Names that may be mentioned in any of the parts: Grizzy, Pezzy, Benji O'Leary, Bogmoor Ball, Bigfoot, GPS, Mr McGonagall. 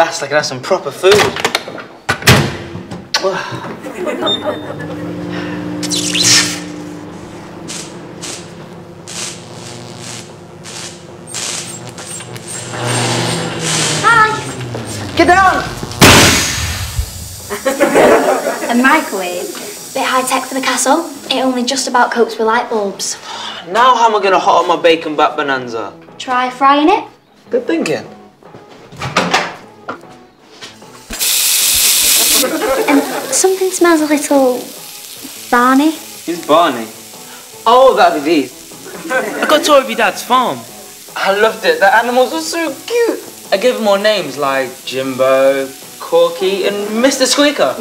last I can have some proper food. Hi! Get down! A microwave? Bit high tech for the castle. It only just about copes with light bulbs. Now how am I going to hot up my bacon bat bonanza? Try frying it. Good thinking. Something smells a little... barney. Who's Barney? Oh, that'd be these. I got told of your dad's farm. I loved it. The animals were so cute. I gave them all names like Jimbo, Corky and Mr Squeaker.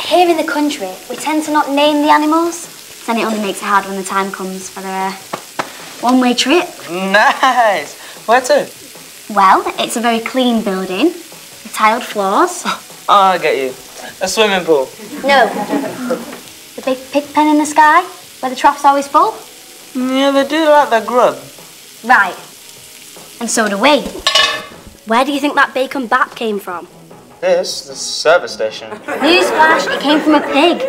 Here in the country, we tend to not name the animals. Then it only makes it hard when the time comes for their one-way trip. Nice. Where to? Well, it's a very clean building. The tiled floors. Oh, I get you. A swimming pool. No. The big pig pen in the sky, where the trough's always full. Yeah, they do like their grub. Right. And so do we. Where do you think that bacon bat came from? This? The service station. Newsflash, it came from a pig.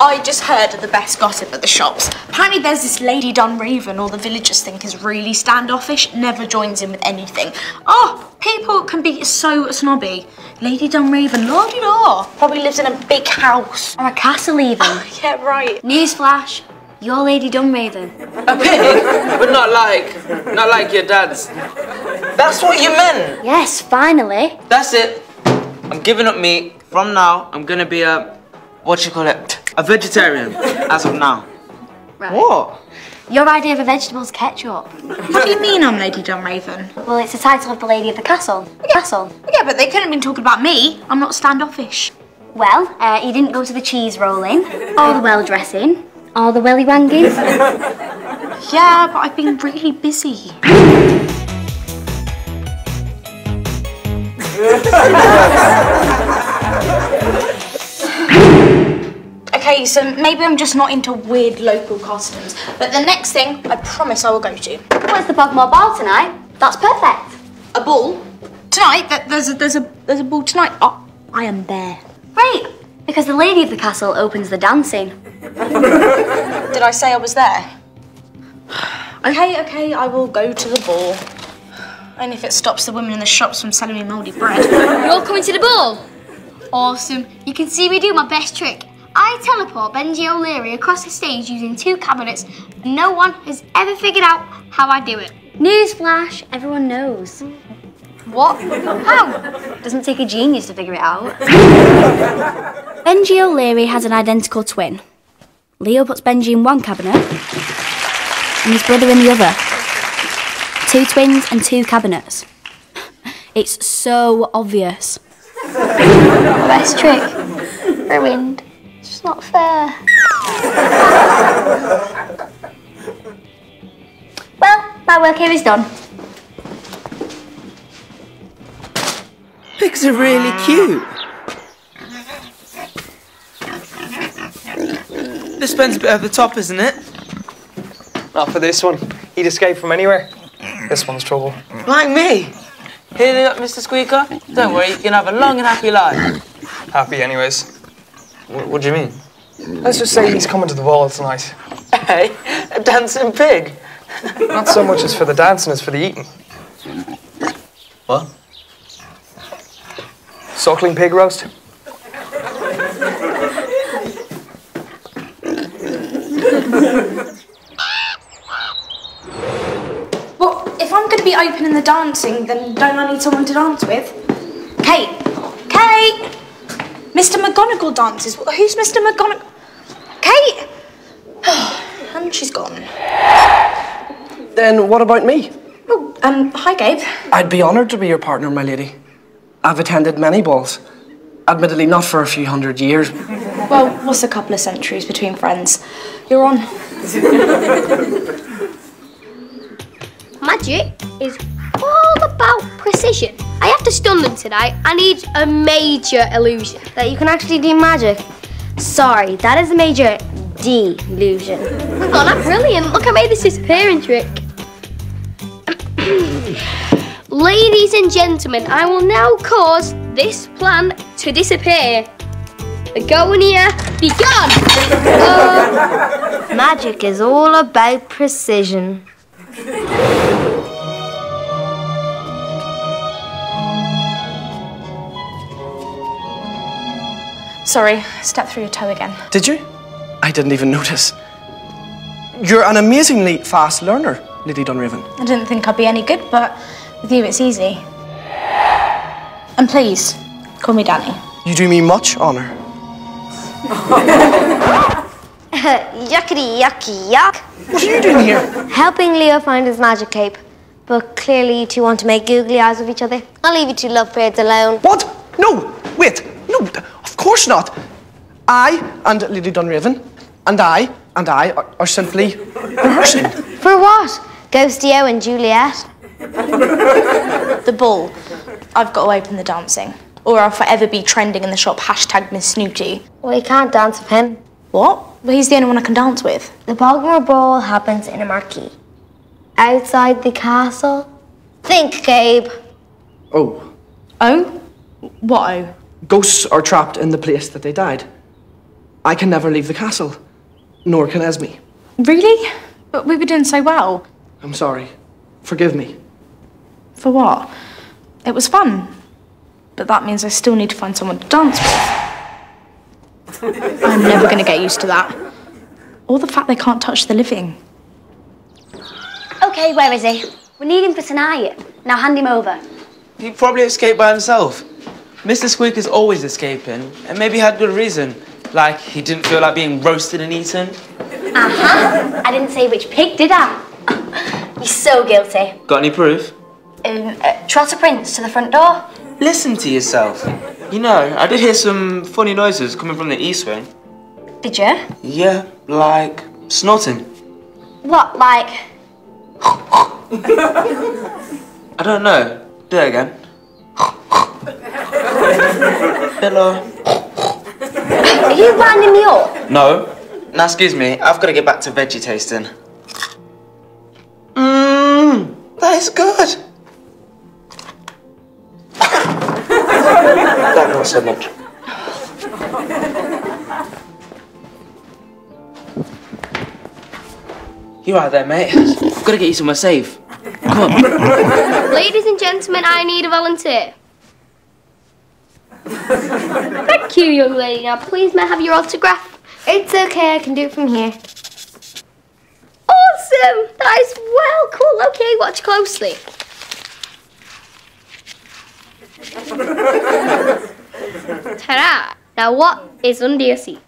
I just heard of the best gossip at the shops. Apparently there's this lady Don Raven all the villagers think is really standoffish, never joins in with anything. Oh, people can be so snobby. Lady Don Raven, la-di-da. Probably lives in a big house. Or a castle even. Oh, yeah, right. Newsflash, you're Lady Don Raven. A pig? But not like your dad's. That's what you meant. Yes, finally. That's it. I'm giving up meat. From now, I'm gonna be a... what you call it? A vegetarian, as of now. Right. What? Your idea of a vegetable's ketchup. What do you mean I'm Lady Don Raven? Well, it's the title of the lady of the castle. Yeah. Castle. Yeah, but they couldn't have been talking about me. I'm not standoffish. Well, you didn't go to the cheese rolling, or the well dressing, or the welly wanging. Yeah, but I've been really busy. Okay, so maybe I'm just not into weird local customs, but the next thing I promise I will go to. Where's the Bogmoor Ball tonight? That's perfect. A ball? Tonight? There's a ball tonight. Oh, I am there. Great, because the lady of the castle opens the dancing. Did I say I was there? Okay, I will go to the ball. Only if it stops the women in the shops from selling me mouldy bread. You're all coming to the ball? Awesome. You can see me do my best trick. I teleport Benji O'Leary across the stage using two cabinets, and no one has ever figured out how I do it. Newsflash, everyone knows. What? How? Doesn't take a genius to figure it out. Benji O'Leary has an identical twin. Leo puts Benji in one cabinet, and his brother in the other. Two twins and two cabinets. It's so obvious. Best trick. Ruined. It's just not fair. Well, my work here is done. Pigs are really cute. This pen's a bit over the top, isn't it? Not for this one. He'd escape from anywhere. This one's trouble. Like me? Hear that, Mr Squeaker? Don't worry, you can have a long and happy life. Happy anyways. What do you mean? Let's just say he's coming to the ball tonight. Hey, a dancing pig. Not so much as for the dancing as for the eating. What? Suckling pig roast? Be opening the dancing, then don't I need someone to dance with? Kate! Kate! Mr McGonagall dances. Who's Mr McGonagall? Kate! And she's gone. Then what about me? Oh, hi Gabe. I'd be honoured to be your partner, my lady. I've attended many balls. Admittedly not for a few hundred years. Well, what's a couple of centuries between friends? You're on. Magic is all about precision. I have to stun them tonight. I need a major illusion. That you can actually do magic? Sorry, that is a major delusion. Hang on, I'm brilliant. Look, I made this disappearing trick. Ladies and gentlemen, I will now cause this plan to disappear. Go in here, be gone! Magic is all about precision. Sorry, stepped through your toe again. Did you? I didn't even notice. You're an amazingly fast learner, Lady Dunraven. I didn't think I'd be any good, but with you it's easy. And please, call me Danny. You do me much honour. Yuckity yucky yuck. What are you doing here? Helping Leo find his magic cape. But clearly you two want to make googly eyes with each other. I'll leave you two love birds alone. What? No! Wait! No! Of course not! I and Lady Dunraven and I are simply rehearsing. For what? Ghostio and Juliet? The ball. I've got to open the dancing. Or I'll forever be trending in the shop, hashtag Miss Snooty. Well, you can't dance with him. What? Well, he's the only one I can dance with. The Bogmoor Ball happens in a marquee. Outside the castle. Think, Gabe. Oh. Oh? What oh? Ghosts are trapped in the place that they died. I can never leave the castle. Nor can Esme. Really? But we were doing so well. I'm sorry. Forgive me. For what? It was fun. But that means I still need to find someone to dance with. I'm never going to get used to that. Or the fact they can't touch the living. OK, where is he? We need him for tonight. Now hand him over. He probably escaped by himself. Mr Squeak is always escaping, and maybe had good reason. Like, he didn't feel like being roasted and eaten. Uh-huh. I didn't say which pig, did I? Oh, he's so guilty. Got any proof? Trotter prints to the front door. Listen to yourself. You know, I did hear some funny noises coming from the east wing. Did you? Yeah, like snorting. What, like? I don't know. Do it again. Hello. Are you winding me up? No. Now, excuse me, I've got to get back to veggie tasting. Mmm, that is good. So much. You right there, mate. I've got to get you somewhere safe. Come on. Ladies and gentlemen, I need a volunteer. Thank you, young lady. Now, please, may I have your autograph? It's okay, I can do it from here. Awesome! That is well cool. Okay, watch closely. Ta-da! Now what is under your seat?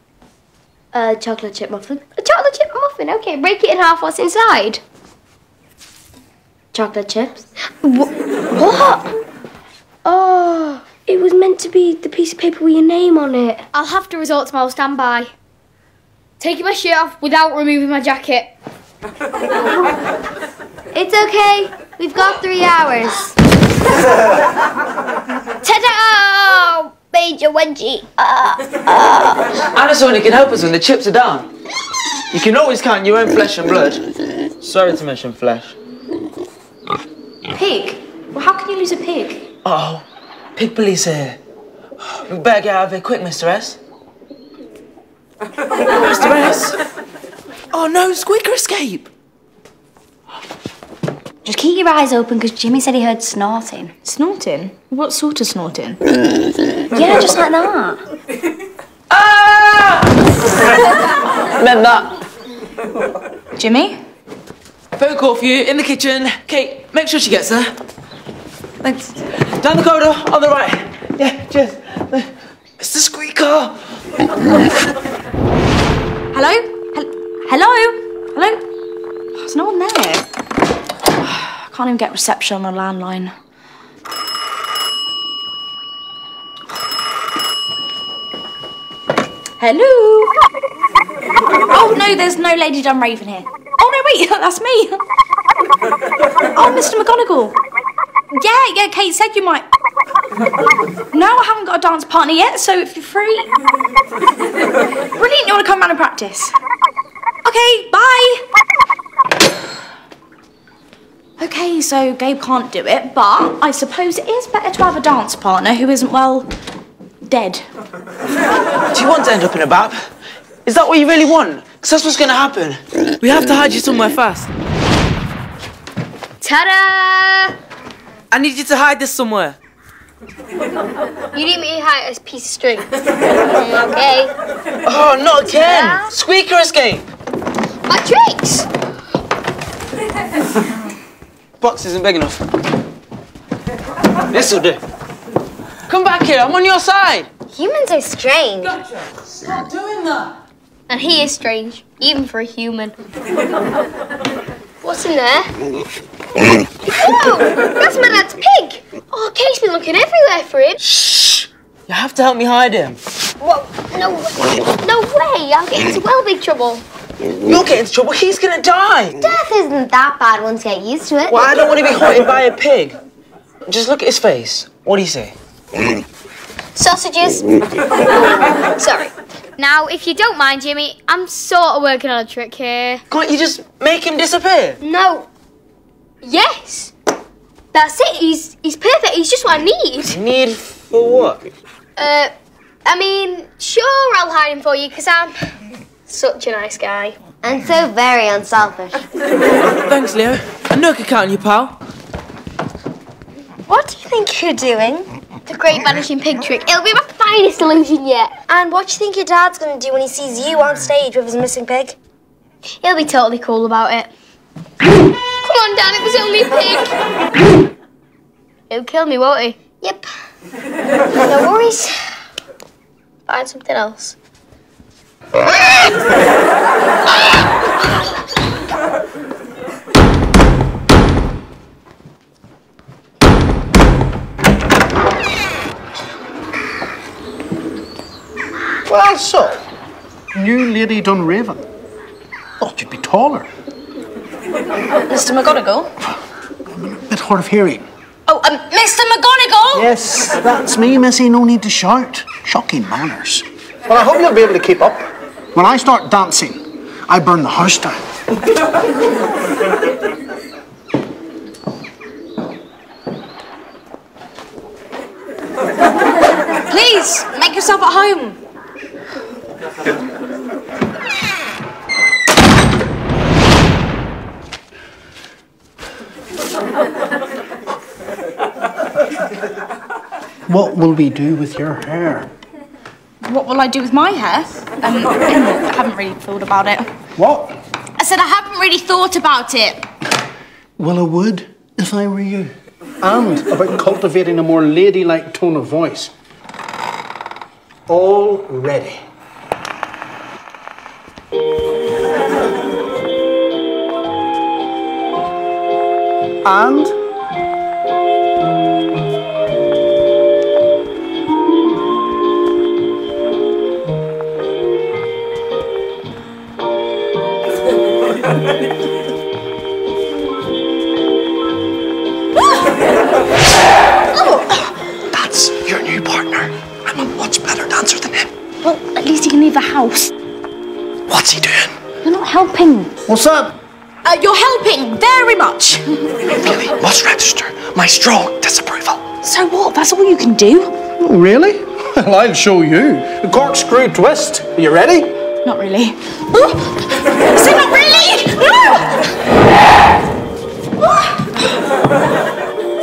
A chocolate chip muffin. A chocolate chip muffin? Okay, break it in half, what's inside? Chocolate chips. What? Oh, it was meant to be the piece of paper with your name on it. I'll have to resort to my old standby. Taking my shirt off without removing my jacket. It's okay, we've got 3 hours. Ta-da! Major Wengie. Anna can help us when the chips are down. You can always count your own flesh and blood. Sorry to mention flesh. Pig? Well, how can you lose a pig? Oh, pig police here. We better get out of here quick, Mr S. Mr S? Oh no, Squeaker escape! Just keep your eyes open, because Jimmy said he heard snorting. Snorting? What sort of snorting? Yeah, just like that. Ah! Meant that. Jimmy? Phone call for you, in the kitchen. Kate, make sure she gets there. Thanks. Down the corridor, on the right. Yeah, cheers. It's the Squeaker. Hello? Hello? Hello? There's no one there. I can't even get reception on a landline. Hello? Oh, no, there's no Lady Dunraven here. Oh, no, wait, that's me. Oh, Mr McGonagall. Yeah, Kate said you might. No, I haven't got a dance partner yet, so if you're free... Brilliant, you want to come round and practice? OK, bye. Okay, so Gabe can't do it, but I suppose it is better to have a dance partner who isn't, well, dead. Do you want to end up in a bap? Is that what you really want? Because that's what's going to happen. We have to hide you somewhere fast. Ta-da! I need you to hide this somewhere. You need me to hide as a piece of string. Okay. Oh, not again! Yeah. Squeaker escape! My tricks! Box isn't big enough. This'll do. Come back here, I'm on your side! Humans are strange. Gotcha! Stop doing that! And he is strange, even for a human. What's in there? Whoa! That's my dad's pig! Oh, Kate's been looking everywhere for him. Shh! You have to help me hide him. What? No, no way! I'll get into well big trouble. You'll get into trouble. He's gonna die. Death isn't that bad once you get used to it. Well, I don't want to be haunted by a pig. Just look at his face. What do you say? Sausages. Sorry. Now, if you don't mind, Jimmy, I'm sort of working on a trick here. Can't you just make him disappear? No. Yes. That's it. He's perfect. He's just what I need. Need for what? I mean, sure, I'll hide him for you, because I'm such a nice guy. And so very unselfish. Thanks, Leo. I know I could count on you, pal. What do you think you're doing? The great vanishing pig trick. It'll be my finest illusion yet. And what do you think your dad's going to do when he sees you on stage with his missing pig? He'll be totally cool about it. Come on, Dan, it was only a pig. He'll kill me, won't he? Yep. No worries. Find something else. Well, so, new lady Dunraven. Thought you'd be taller. Mr McGonagall? A bit hard of hearing. Oh, Mr McGonagall? Yes, that's me, Missy. No need to shout. Shocking manners. Well, I hope you'll be able to keep up. When I start dancing, I burn the house down. Please, make yourself at home. What will we do with your hair? What will I do with my hair? I haven't really thought about it. What? I said I haven't really thought about it. Well, I would if I were you. And about cultivating a more ladylike tone of voice. All ready. And... What's he doing? You're not helping. What's up? You're helping very much. Really? Must register my strong disapproval. So what? That's all you can do? Oh, really? Well, I'll show you. A corkscrew twist. Are you ready? Not really. Oh! Is it not really? No! Oh!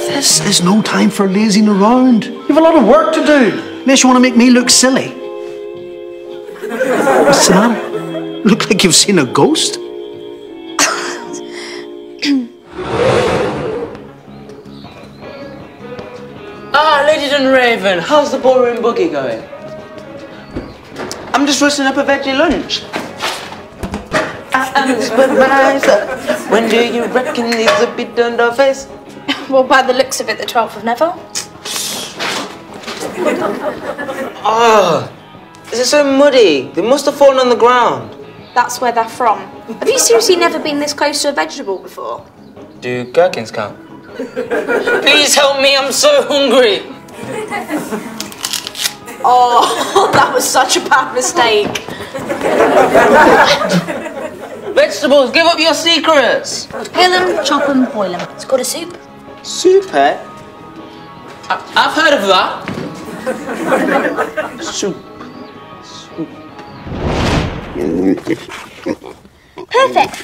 This is no time for lazing around. You've a lot of work to do. Unless you want to make me look silly. What's the matter? Look like you've seen a ghost? Lady Dunraven, how's the ballroom boogie going? I'm just rushing up a veggie lunch. I am supervisor. When do you reckon these will be done, Dollface? Well, by the looks of it, the 12th of Neville. Oh. Is it so muddy? They must have fallen on the ground. That's where they're from. Have you seriously never been this close to a vegetable before? Do gherkins count? Please help me, I'm so hungry. Oh, that was such a bad mistake. vegetables. Give up your secrets. Peel them, chop them, boil them. It's got a soup. Soup, eh? I've heard of that. Soup. Soup. Perfect.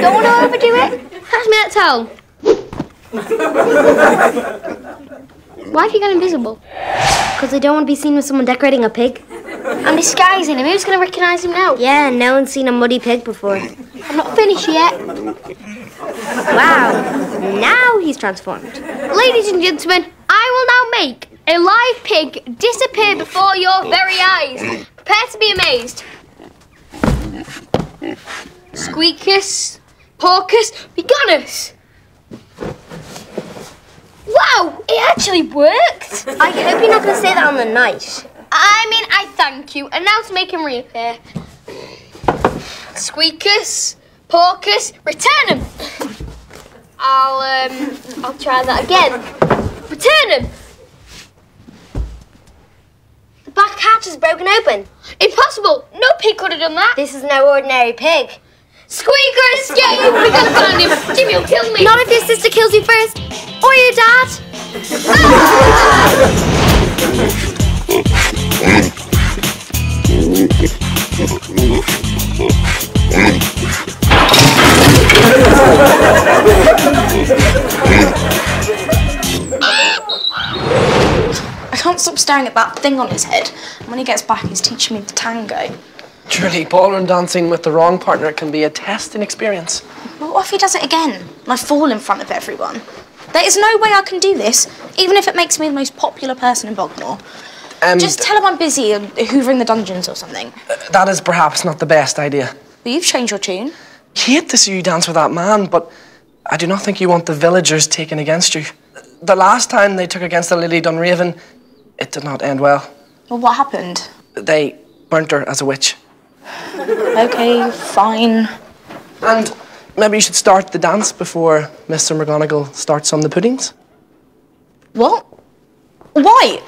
Don't want to overdo it. Pass me that towel. Why have you gone invisible? Because I don't want to be seen with someone decorating a pig. I'm disguising him. Who's going to recognise him now? Yeah, no one's seen a muddy pig before. I'm not finished yet. Wow, now he's transformed. Ladies and gentlemen, I will now make a live pig disappear before your very eyes. Prepare to be amazed. Squeakus, porkus, begonus. Wow, it actually worked. I hope you're not going to say that on the night. I mean, I thank you. And now to make him reappear. Squeakus, porkus, return him. I'll try that again. Return him. The black hatch is broken open. Impossible. No pig could have done that. This is no ordinary pig. Squeakus, yeah, we're going to find him. Jimmy will kill me. Not if your sister kills you first. Or your dad. I can't stop staring at that thing on his head. When he gets back, he's teaching me the tango. Truly, ballroom dancing with the wrong partner can be a testing experience. Well, what if he does it again? And I fall in front of everyone. There is no way I can do this, even if it makes me the most popular person in Bogmoor. Just tell him I'm busy and hoovering the dungeons or something. That is perhaps not the best idea. Well, you've changed your tune. I hate to see you dance with that man, but I do not think you want the villagers taken against you. The last time they took against the Lily Dunraven, it did not end well. Well, what happened? They burnt her as a witch. Okay, fine. And maybe you should start the dance before Mr McGonagall starts on the puddings. What? Why?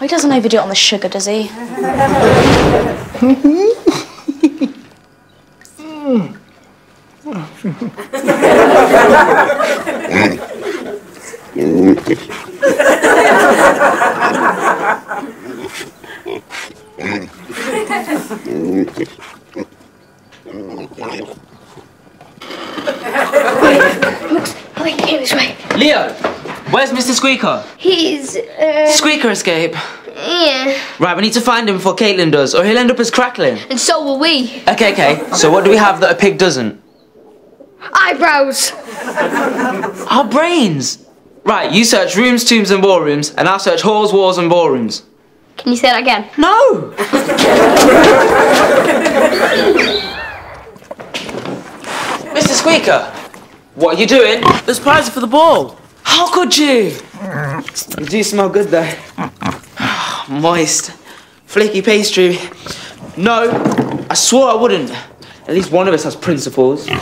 He doesn't overdo it on the sugar, does he? Leo, where's Mr. Squeaker? He's, Squeaker escape? Yeah. Right, we need to find him before Caitlin does, or he'll end up as Crackling. And so will we. Okay, so what do we have that a pig doesn't? Eyebrows. Our brains. Right, you search rooms, tombs and ballrooms, and I'll search halls, walls and ballrooms. Can you say that again? No! Mr. Squeaker, what are you doing? There's prizes for the ball. How could you? You do smell good though. Moist. Flaky pastry. No, I swore I wouldn't. At least one of us has principles. Jimmy?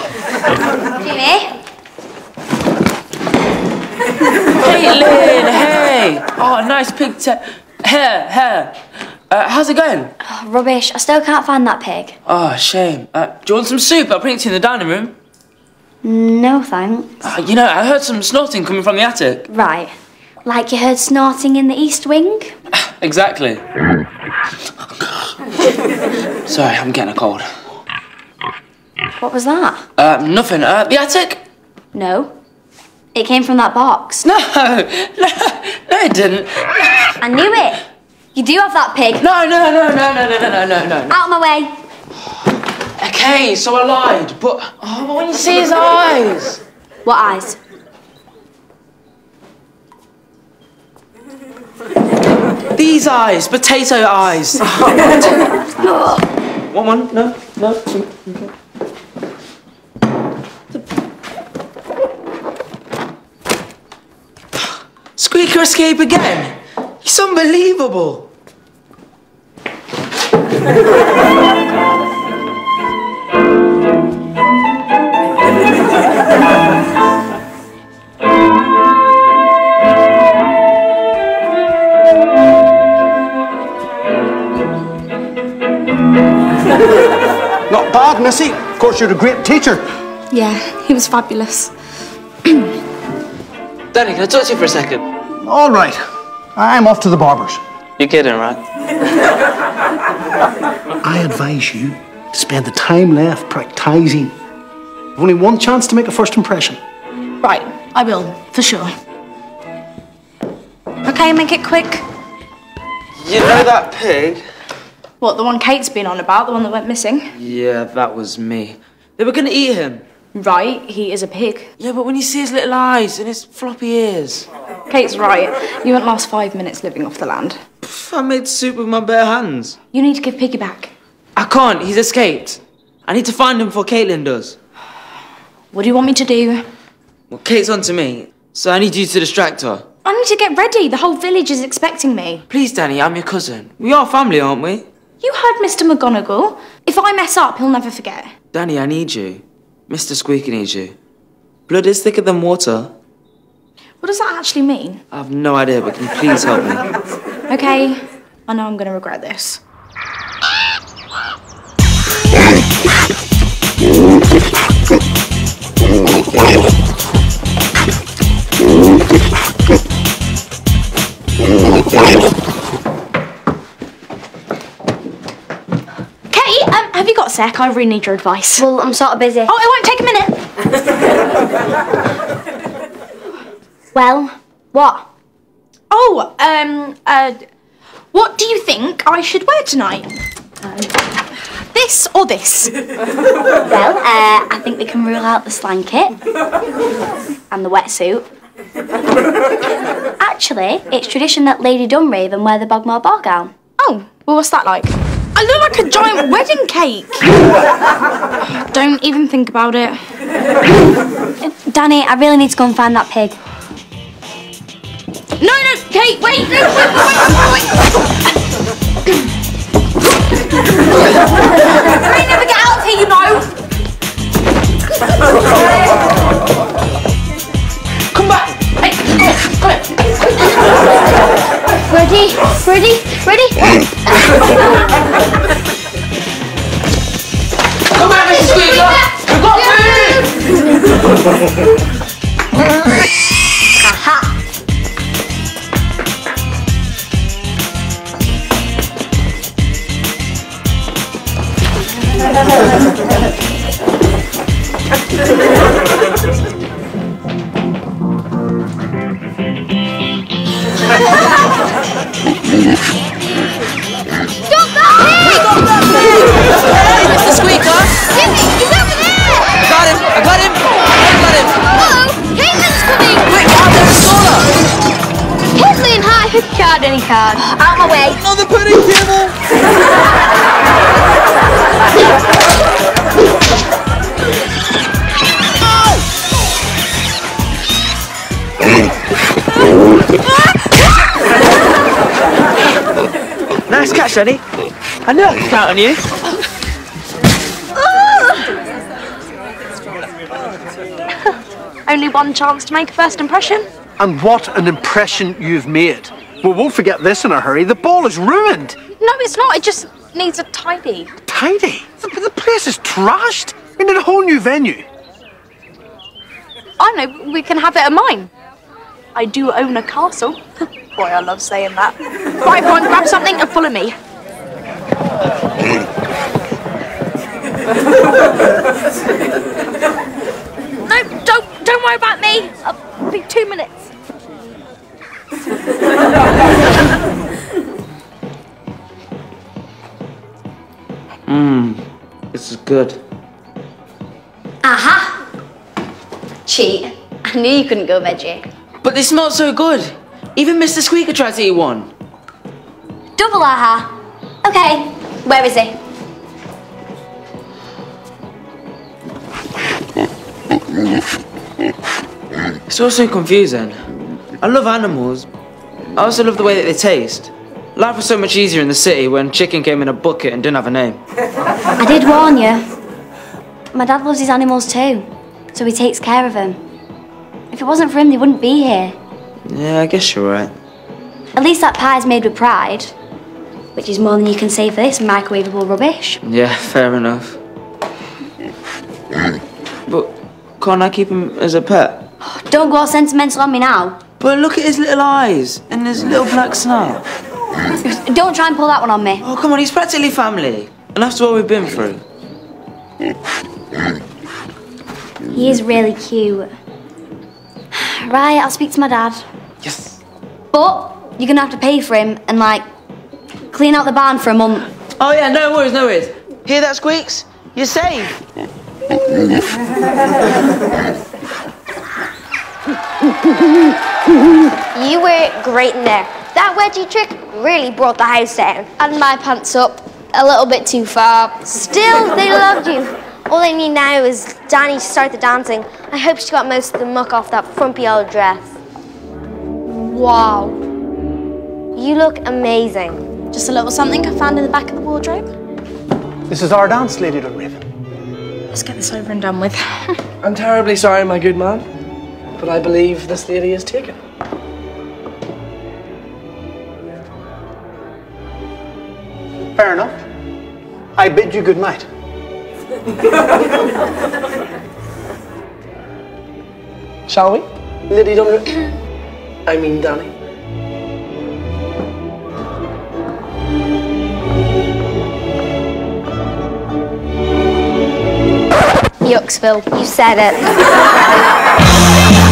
Caitlin, hey! Oh, nice pigtail. Hair. How's it going? Oh, rubbish. I still can't find that pig. Oh, shame. Do you want some soup? I'll bring it to you in the dining room. No, thanks. You know, I heard some snorting coming from the attic. Right. Like you heard snorting in the East Wing? Exactly. Sorry, I'm getting a cold. What was that? Nothing. The attic? No. It came from that box. No, it didn't. I knew it. You do have that pig. No. Out of my way. Okay, so I lied, but when you see his eyes. What eyes? These eyes, potato eyes. One, no. Okay. Squeaker escape again. It's unbelievable. Not bad, Missy. course, you're a great teacher. Yeah, he was fabulous. Danny, can I touch you for a second? All right. I'm off to the barber's. You're kidding, right? I advise you to spend the time left practising. You've only one chance to make a first impression. Right, I will, for sure. Okay, make it quick. You know that pig? What, the one Kate's been on about? The one that went missing? Yeah, that was me. They were going to eat him. Right, he is a pig. Yeah, but when you see his little eyes and his floppy ears... Kate's right. You won't last 5 minutes living off the land. Pff, I made soup with my bare hands. You need to give Piggy back. I can't. He's escaped. I need to find him before Caitlin does. What do you want me to do? Well, Kate's on to me, so I need you to distract her. I need to get ready. The whole village is expecting me. Please, Danny, I'm your cousin. We are family, aren't we? You heard Mr McGonagall. If I mess up, he'll never forget. Danny, I need you. Mr Squeaky needs you. Blood is thicker than water. What does that actually mean? I have no idea, but can you please help me? Okay, I know I'm going to regret this. Kate, have you got a sec? I really need your advice. Well, I'm sort of busy. Oh, it won't take a minute. Well, what? Oh, what do you think I should wear tonight? This or this? Well, I think we can rule out the slang kit and the wetsuit. Actually, it's tradition that Lady Dunraven wear the Bogmoor Ball gown. Oh, well, what's that like? I look like a giant wedding cake. Don't even think about it. Danny, I really need to go and find that pig. No, no, Kate, wait! No, wait! I never get out of here, you know! Come back! Hey, come here! Ready? Come back, Mrs. Squeaker! We've got food! Card. Out my way. On the pudding table! Oh. Nice catch, Danny. I knew I could count on you. Only one chance to make a first impression. And what an impression you've made. Well, we'll forget this in a hurry. The ball is ruined. No, it's not. It just needs a tidy. Tidy? The place is trashed. We need a whole new venue. I know. We can have it at mine. I do own a castle. Boy, I love saying that. Right, everyone, grab something and follow me. No, don't worry about me. I'll be 2 minutes. This is good. Aha! Cheat. I knew you couldn't go veggie. But they smell so good. Even Mr. Squeaker tried to eat one. Double aha. Okay, where is he? It's all so confusing. I love animals. I also love the way that they taste. Life was so much easier in the city when chicken came in a bucket and didn't have a name. I did warn you. My dad loves his animals too, so he takes care of them. If it wasn't for him, they wouldn't be here. Yeah, I guess you're right. At least that pie's made with pride, which is more than you can say for this microwavable rubbish. Yeah, fair enough. But can't I keep him as a pet? Don't go all sentimental on me now. But look at his little eyes and his little black snout. Don't try and pull that one on me. Oh, come on, he's practically family. And after all we've been through. He is really cute. Right, I'll speak to my dad. Yes. But you're going to have to pay for him and, like, clean out the barn for a month. Oh, yeah, no worries, no worries. Hear that, Squeaks? You're safe. You were great in there. That wedgie trick really brought the house down. And my pants up a little bit too far. Still, they loved you. All they need now is Danny to start the dancing. I hope she got most of the muck off that frumpy old dress. Wow. You look amazing. Just a little something I found in the back of the wardrobe. This is our dance, Lady Dunraven. Let's get this over and done with. I'm terribly sorry, my good man, but I believe this lady is taken. Fair enough. I bid you good night. Shall we? Lady Dunraven. I mean Danny. Yucksville, you said it.